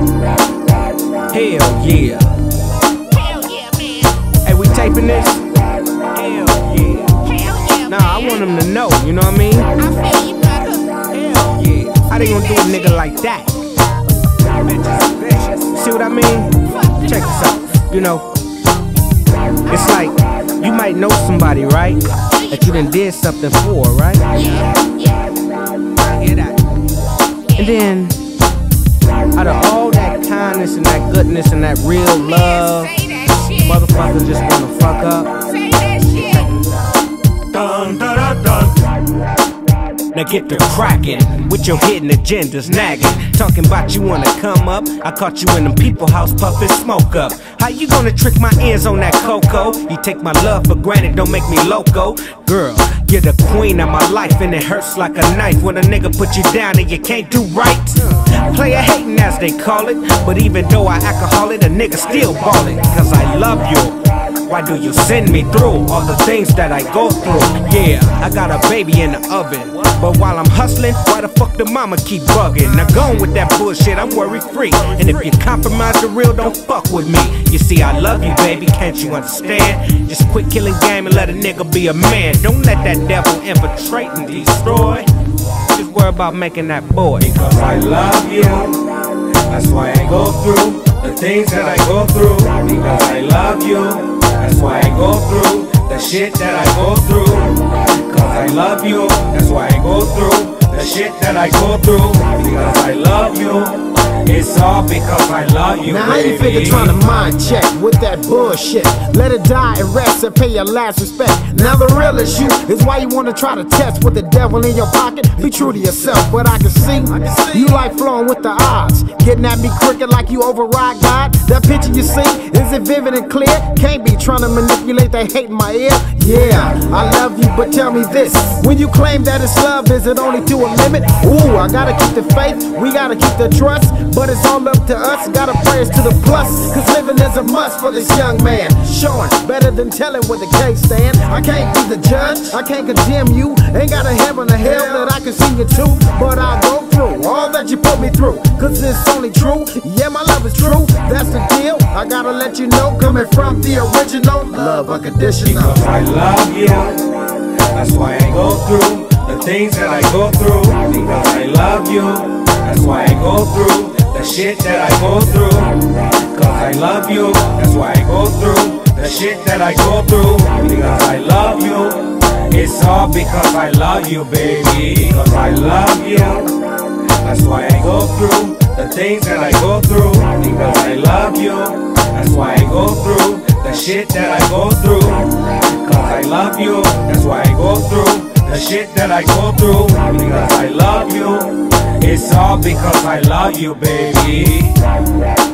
Hell yeah. Hell yeah, man. Hey, we taping this? Hell yeah. Hell yeah, man. Nah, I want them to know, you know what I mean? I feel you, brother. Hell yeah. How they gonna do a nigga like that? See what I mean? Check this out. You know, it's like you might know somebody, right? That you done did something for, right? Yeah, yeah. I hear that. And then, out of all that kindness and that goodness and that real love, motherfuckers just wanna fuck up. Say that shit. Dun, dun, dun, dun. Now get to crackin' with your hidden agendas nagging, talking about you wanna come up. I caught you in them people house puffin' smoke up. How you gonna trick my ends on that cocoa? You take my love for granted, don't make me loco. Girl, you're the queen of my life, and it hurts like a knife when a nigga put you down and you can't do right. Player hatin' as they call it, but even though I alcoholic, a nigga still ballin'. Cause I love you, why do you send me through all the things that I go through? Yeah, I got a baby in the oven, but while I'm hustling, why the fuck the mama keep bugging? Now gone with that bullshit, I'm worry free. And if you compromise the real, don't fuck with me. You see, I love you, baby, can't you understand? Just quit killing game and let a nigga be a man. Don't let that devil infiltrate and destroy. Just worry about making that boy. Because I love you, that's why I go through the things that I go through. Because I love you, that's why I go through the shit that I go through. Cause I love you, that's why I go through the shit that I go through. Because I love you, it's all because I love you, now, baby. Now I ain't finna tryna mind check with that bullshit. Let it die and rest and pay your last respect. Now the real issue is why you wanna try to test with the devil in your pocket. Be true to yourself, but I can see you like flowing with the odds, getting at me crooked like you override God. That picture you see, is it vivid and clear? Can't be trying to manipulate that hate in my ear. Yeah, I love you, but tell me this, when you claim that it's love, is it only to a limit? Ooh, I gotta keep the faith, we gotta keep the trust, but it's all up to us, gotta prayers to the plus. Cause living is a must for this young man. Showing better than telling where the case stand. I can't be the judge, I can't condemn you. Ain't got a heaven or hell that I can see you to. But I go through all that you put me through. Cause it's only true, yeah, my love is true. That's the deal, I gotta let you know. Coming from the original, love unconditional. Because I love you, that's why I go through the things that I go through. Because I love you, that's why I go through the shit that I go through. Cause I love you, that's why I go through the shit that I go through. Because I love you, it's all because I love you, baby. Because I love you, that's why I go through the things that I go through. Because I love you, that's why I go through the shit that I go through. Cause I love you, that's why I go through the shit that I go through. Because I love you, it's all because I love you, baby.